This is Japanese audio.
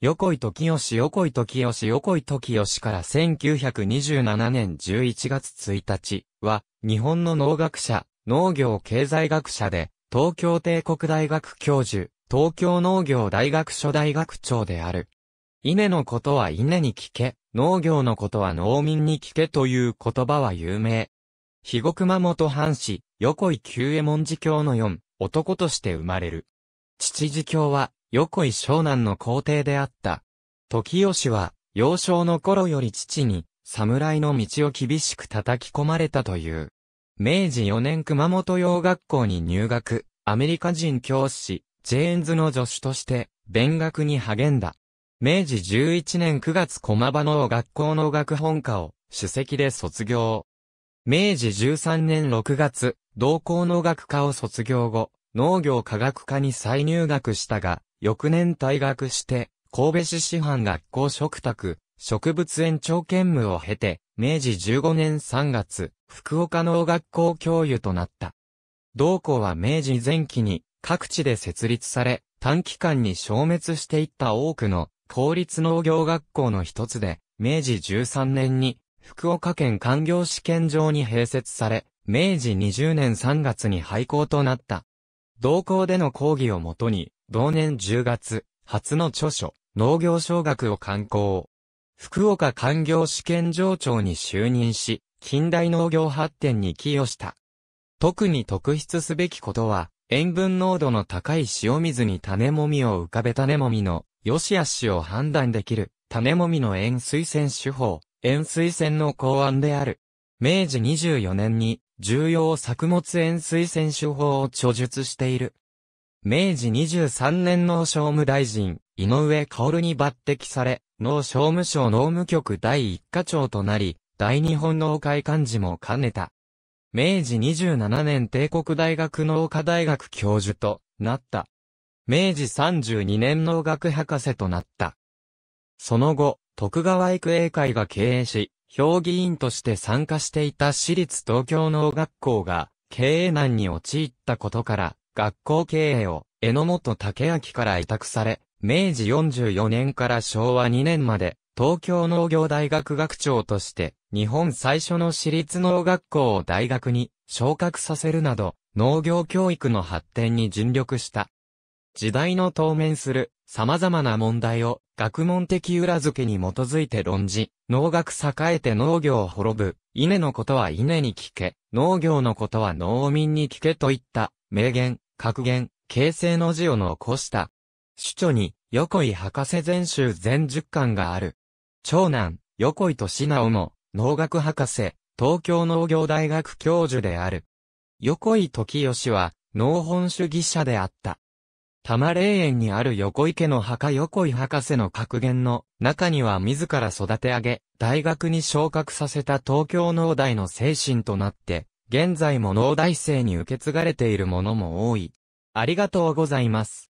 横井時義から1927年11月1日は、日本の農学者、農業経済学者で、東京帝国大学教授、東京農業大学所大学長である。稲のことは稲に聞け、農業のことは農民に聞けという言葉は有名。肥後熊本藩士、横井久右衛門次卿の四男として生まれる。父次卿は、横井湘南の皇帝であった。時義は、幼少の頃より父に、侍の道を厳しく叩き込まれたという。明治4年熊本洋学校に入学、アメリカ人教師、ジェーンズの助手として、勉学に励んだ。明治11年9月駒場農学校の学本科を、首席で卒業。明治13年6月、同校農学科を卒業後、農業科学科に再入学したが、翌年退学して、神戸市師範学校嘱託、植物園長兼務を経て、明治15年3月、福岡農学校教諭となった。同校は明治前期に各地で設立され、短期間に消滅していった多くの公立農業学校の一つで、明治13年に福岡県官業試験場に併設され、明治20年3月に廃校となった。同校での講義をもとに、同年10月、初の著書、農業小学を刊行。福岡官業試験場長に就任し、近代農業発展に寄与した。特に特筆すべきことは、塩分濃度の高い塩水に種もみを浮かべ種もみの良し悪しを判断できる、種もみの塩水洗手法、塩水洗の考案である。明治24年に重要作物塩水洗手法を著述している。明治23年農商務大臣、井上馨に抜擢され、農商務省農務局第一課長となり、大日本農会幹事も兼ねた。明治27年帝国大学農科大学教授となった。明治32年農学博士となった。その後、徳川育英会が経営し、評議員として参加していた私立東京農学校が経営難に陥ったことから、学校経営を榎本武明から委託され、明治44年から昭和2年まで、東京農業大学学長として、日本最初の私立農学校を大学に昇格させるなど、農業教育の発展に尽力した。時代の当面する様々な問題を学問的裏付けに基づいて論じ、農学栄えて農業を滅ぶ、稲のことは稲に聞け、農業のことは農民に聞けといった、名言、格言、啓成の辞を残した。主著に、横井博士全集全10巻がある。長男、横井俊直も、農学博士、東京農業大学教授である。横井時義は、農本主義者であった。多摩霊園にある横井家の墓横井博士の格言の中には自ら育て上げ、大学に昇格させた東京農大の精神となって、現在も農大生に受け継がれているものも多い。ありがとうございます。